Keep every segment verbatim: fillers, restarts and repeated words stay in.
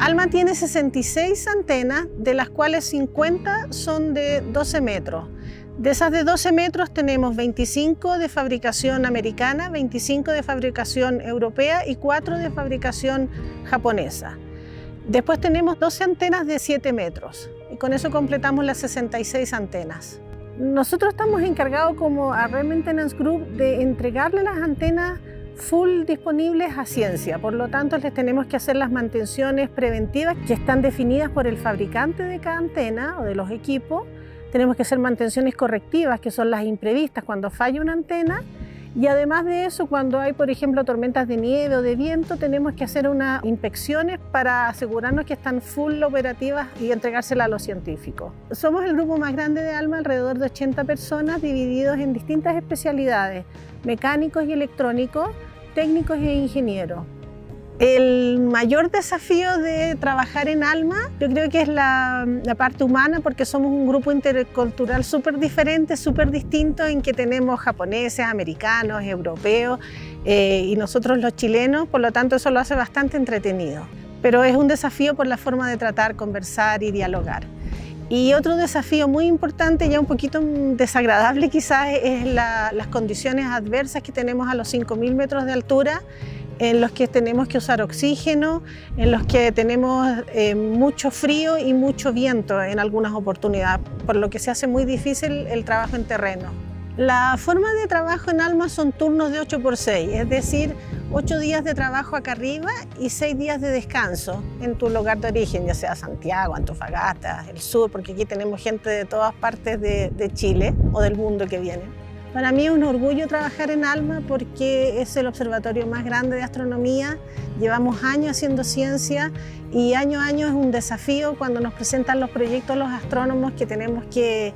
ALMA tiene sesenta y seis antenas, de las cuales cincuenta son de doce metros. De esas de doce metros tenemos veinticinco de fabricación americana, veinticinco de fabricación europea y cuatro de fabricación japonesa. Después tenemos doce antenas de siete metros y con eso completamos las sesenta y seis antenas. Nosotros estamos encargados como Array Maintenance Group de entregarle las antenas full disponibles a ciencia, por lo tanto les tenemos que hacer las mantenciones preventivas que están definidas por el fabricante de cada antena o de los equipos. Tenemos que hacer mantenciones correctivas, que son las imprevistas cuando falla una antena, y además de eso, cuando hay, por ejemplo, tormentas de nieve o de viento, tenemos que hacer unas inspecciones para asegurarnos que están full operativas y entregárselas a los científicos. Somos el grupo más grande de ALMA, alrededor de ochenta personas divididos en distintas especialidades, mecánicos y electrónicos, técnicos e ingenieros. El mayor desafío de trabajar en ALMA, yo creo que es la, la parte humana, porque somos un grupo intercultural súper diferente, súper distinto, en que tenemos japoneses, americanos, europeos eh, y nosotros los chilenos, por lo tanto eso lo hace bastante entretenido. Pero es un desafío por la forma de tratar, conversar y dialogar. Y otro desafío muy importante, ya un poquito desagradable quizás, es la, las condiciones adversas que tenemos a los cinco mil metros de altura, en los que tenemos que usar oxígeno, en los que tenemos eh, mucho frío y mucho viento en algunas oportunidades, por lo que se hace muy difícil el trabajo en terreno. La forma de trabajo en ALMA son turnos de ocho por seis, es decir, ocho días de trabajo acá arriba y seis días de descanso en tu lugar de origen, ya sea Santiago, Antofagasta, el sur, porque aquí tenemos gente de todas partes de, de Chile o del mundo que vienen. Para mí es un orgullo trabajar en ALMA porque es el observatorio más grande de astronomía. Llevamos años haciendo ciencia y año a año es un desafío cuando nos presentan los proyectos los astrónomos que tenemos que,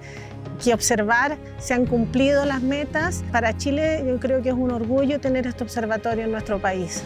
que observar. Se han cumplido las metas. Para Chile yo creo que es un orgullo tener este observatorio en nuestro país.